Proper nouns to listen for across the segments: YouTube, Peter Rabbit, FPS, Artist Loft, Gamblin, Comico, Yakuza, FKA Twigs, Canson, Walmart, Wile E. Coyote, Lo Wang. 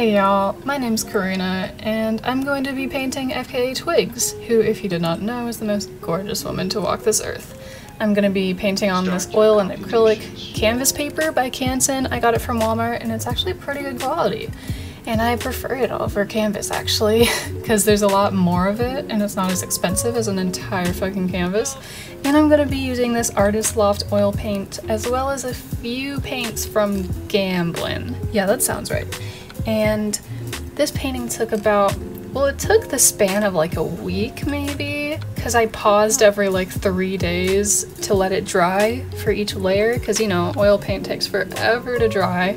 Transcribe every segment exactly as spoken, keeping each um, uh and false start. Hey y'all, my name's Karina, and I'm going to be painting F K A Twigs, who, if you did not know, is the most gorgeous woman to walk this earth. I'm going to be painting on this oil and acrylic canvas paper by Canson. I got it from Walmart, and it's actually pretty good quality. And I prefer it over canvas, actually, because there's a lot more of it, and it's not as expensive as an entire fucking canvas. And I'm going to be using this Artist Loft oil paint, as well as a few paints from Gamblin. Yeah, that sounds right. And this painting took about, well, it took the span of like a week maybe, because I paused every like three days to let it dry for each layer, because, you know, oil paint takes forever to dry.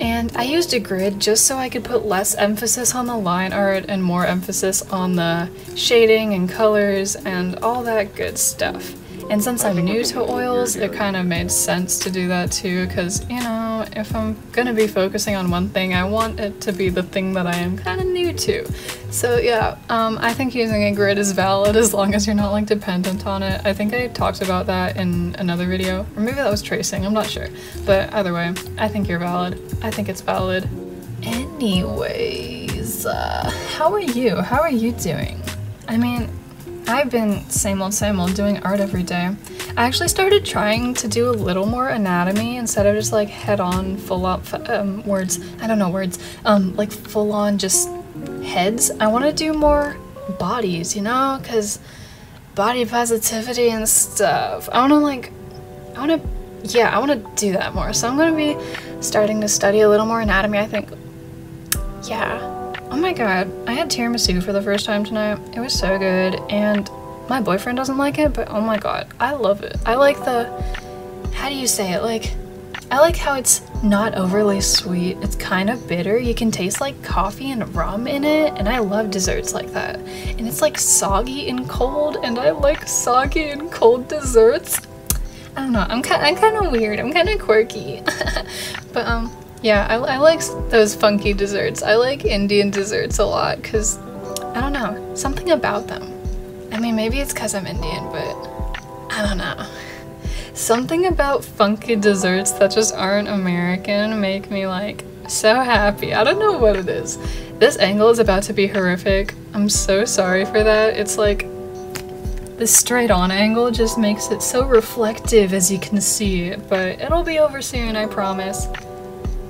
And I used a grid just so I could put less emphasis on the line art and more emphasis on the shading and colors and all that good stuff. And since I'm new to oils, it kind of made sense to do that too, because, you know, if I'm gonna be focusing on one thing, I want it to be the thing that I am kind of new to. So yeah, um, I think using a grid is valid as long as you're not like dependent on it. I think I talked about that in another video, or maybe that was tracing, I'm not sure. But either way, I think you're valid. I think it's valid. Anyways, uh, how are you? How are you doing? I mean, I've been same old same old doing art every day. I actually started trying to do a little more anatomy instead of just like head-on full-on um, words. I don't know words. Um, like full-on just heads. I want to do more bodies, you know, because body positivity and stuff. I want to like, I want to, yeah, I want to do that more. So I'm gonna be starting to study a little more anatomy, I think. Yeah. Oh my god, I had tiramisu for the first time tonight. It was so good, and my boyfriend doesn't like it, but oh my god, I love it. I like the, how do you say it, like, I like how it's not overly sweet. It's kind of bitter. You can taste like coffee and rum in it, and I love desserts like that. And it's like soggy and cold, and I like soggy and cold desserts. I don't know, I'm, ki I'm kind of weird. I'm kind of quirky. But um. Yeah, I, I like those funky desserts. I like Indian desserts a lot because, I don't know, something about them. I mean, maybe it's because I'm Indian, but I don't know. Something about funky desserts that just aren't American make me, like, so happy. I don't know what it is. This angle is about to be horrific. I'm so sorry for that. It's like, the straight-on angle just makes it so reflective, as you can see, but it'll be over soon, I promise.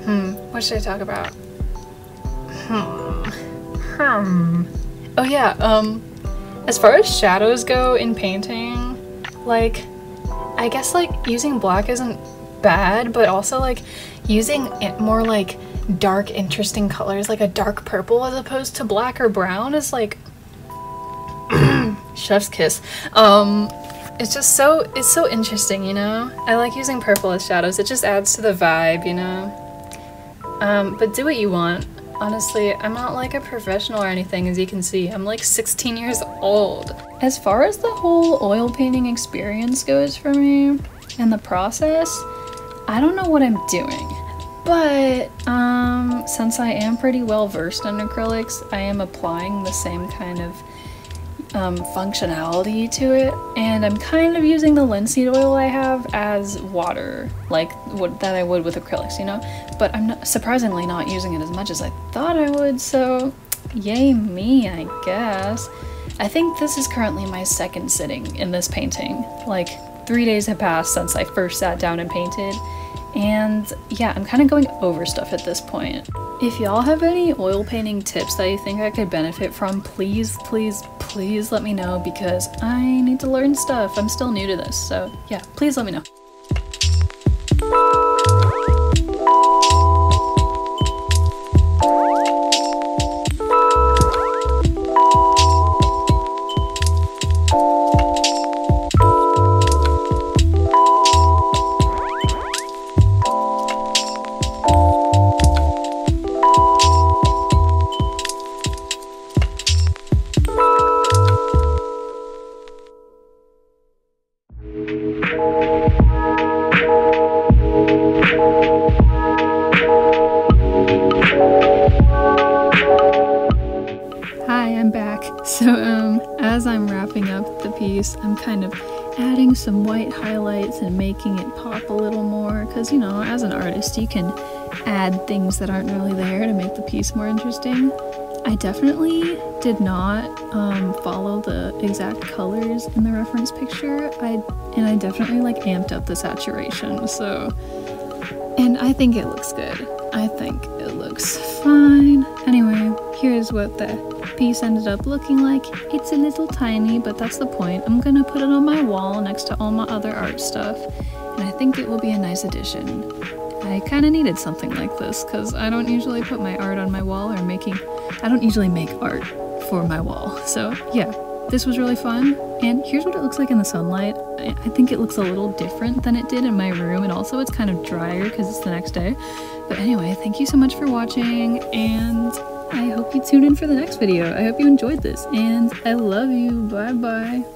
Hmm, what should I talk about? Hmm. Hmm. Oh yeah, um, as far as shadows go in painting, like, I guess like using black isn't bad, but also like using it more like dark, interesting colors, like a dark purple as opposed to black or brown is like, chef's kiss. Um, it's just so, it's so interesting, you know? I like using purple as shadows. It just adds to the vibe, you know? Um, but do what you want. Honestly, I'm not like a professional or anything, as you can see. I'm like sixteen years old. As far as the whole oil painting experience goes for me and the process, I don't know what I'm doing. But um, since I am pretty well versed in acrylics, I am applying the same kind of um, functionality to it. And I'm kind of using the linseed oil I have as water, like what, that I would with acrylics, you know? But I'm not, surprisingly not using it as much as I thought I would, so yay me, I guess. I think this is currently my second sitting in this painting. Like, three days have passed since I first sat down and painted, and yeah, I'm kind of going over stuff at this point. If y'all have any oil painting tips that you think I could benefit from, please, please, please let me know, because I need to learn stuff. I'm still new to this, so yeah, please let me know. I'm kind of adding some white highlights and making it pop a little more, because, you know, as an artist you can add things that aren't really there to make the piece more interesting. I definitely did not um, follow the exact colors in the reference picture, I and I definitely like amped up the saturation, so, and I think it looks good. I think it looks fine. Anyway, here's what the piece ended up looking like. It's a little tiny, but that's the point. I'm gonna put it on my wall next to all my other art stuff, and I think it will be a nice addition. I kind of needed something like this because I don't usually put my art on my wall or making, I don't usually make art for my wall. So yeah, this was really fun. And here's what it looks like in the sunlight. I think it looks a little different than it did in my room. And also it's kind of drier because it's the next day. But anyway, thank you so much for watching. And I hope you tune in for the next video. I hope you enjoyed this. And I love you. Bye bye.